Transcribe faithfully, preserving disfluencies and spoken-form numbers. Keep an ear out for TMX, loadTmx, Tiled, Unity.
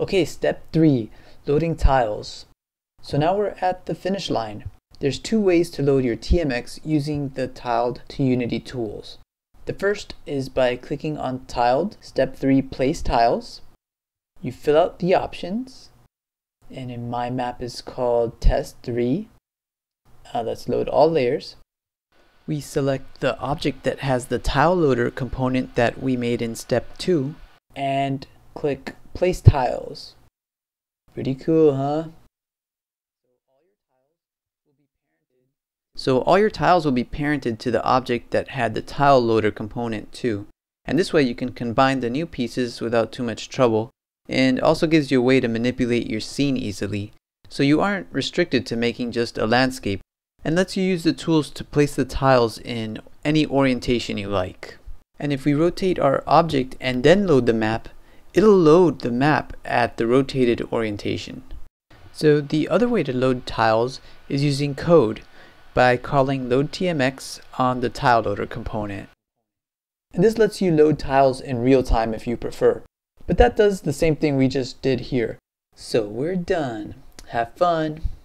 Okay, step three, loading tiles. So now we're at the finish line. There's two ways to load your T M X using the Tiled to Unity tools. The first is by clicking on Tiled, step three, place tiles. You fill out the options, and in my map is called test three. Uh, let's load all layers. We select the object that has the tile loader component that we made in step two, and click place tiles. Pretty cool, huh? So all your tiles will be parented to the object that had the tile loader component too. And this way you can combine the new pieces without too much trouble, and also gives you a way to manipulate your scene easily. So you aren't restricted to making just a landscape, and lets you use the tools to place the tiles in any orientation you like. And if we rotate our object and then load the map, it'll load the map at the rotated orientation. So the other way to load tiles is using code, by calling loadTmx on the tile loader component. And this lets you load tiles in real time if you prefer. But that does the same thing we just did here. So we're done. Have fun.